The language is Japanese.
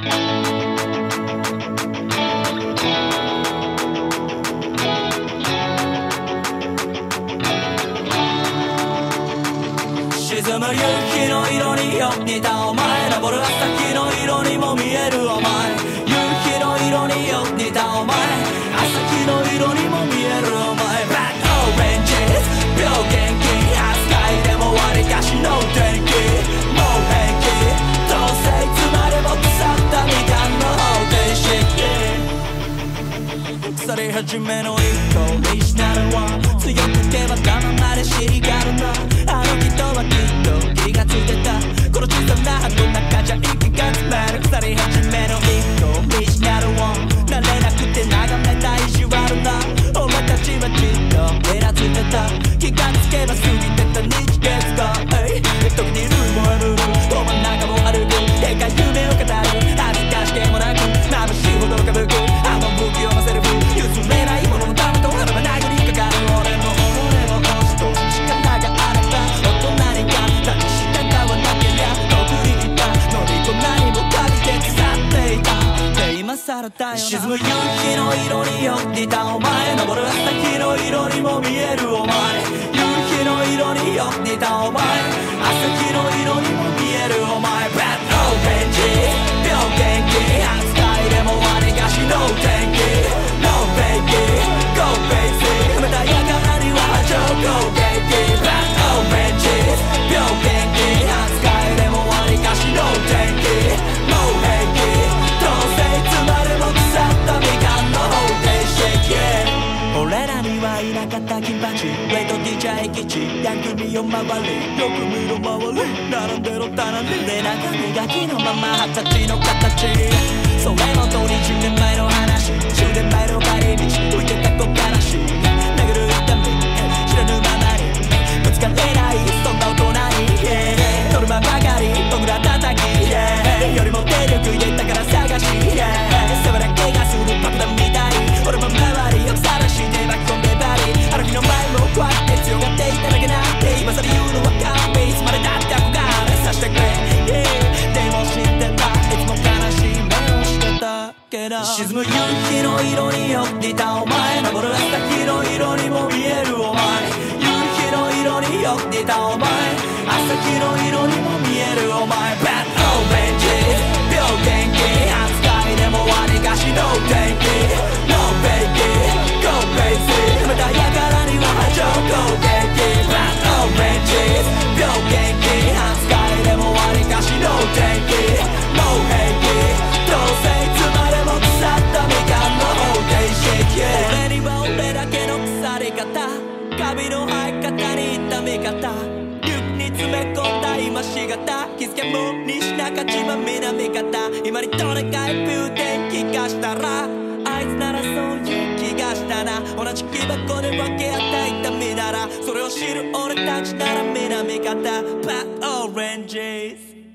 沈む夕日の色によ似たお前、昇る朝日の色にも見えるお前、夕日の色によ似たお前、朝日の色にも見えるお前。 Black Oranges 病原菌扱いでもわりかしの天気、もう平気どうせいつまでも腐ったみかんの方程式、腐り始めの一歩にしたるわ、強くてはたままでしがるな、気がつけば過ぎてた日月が時にルームは無理、ど真ん中を歩くでかい夢を語る、恥ずかしげもなく眩しいほどかぶく、あの不器用なセリフ譲れないもののためとはらばないよりかかる、俺の己を押し通す力があれば大人にかたに従わなけりゃ遠くにいた乗りこ何もかけて腐っていたで今更だよな。沈む夕日の色によっていたお前、昇る朝日の色にも見えるお前、夕日の色によってたお前、朝日の色にも見えるお前。 Bad Orange 病原菌扱いでもわりかしの天気、 No Fakey Go Facey またやからには超攻撃、 Bad Orange 病原菌扱いでもわりかしの天気、 No Fakey どうせいつまでも腐ったみかんの方程式、俺らにはいなかった金八、レイト DJ 吉や組を回りよく見ろ回り並んでろ棚に背中磨きのまま二十歳の形、それもと20年前の話、10年前の帰り道浮いてた小悲しい殴る痛み知らぬままにぶつかれないそんな大人に、ノルマばかり僕ら叩き、よりも手力入れたから探し、背中怪我する爆弾みたい、俺も周りを晒して巻き込んでバリあの日の前も怖くて強がっていただけなって、今更言うのは勘弁いつまでだって憧れさせてくれ、でも知ってたいつも悲しい目をしてたけど、沈む夕日の色によっていたお前、昇る朝日の色にも見えるお前、夕日の色によっていたお前、朝日の色にも見えるお前。 Bad Oranges 病原菌扱いでもわりかしの天気、気づけも西中島南方、今にどれかい風天気がしたらあいつならそういう気がしたな、同じ木箱で分け合った痛みならそれを知る俺たちなら南方。 Black Oranges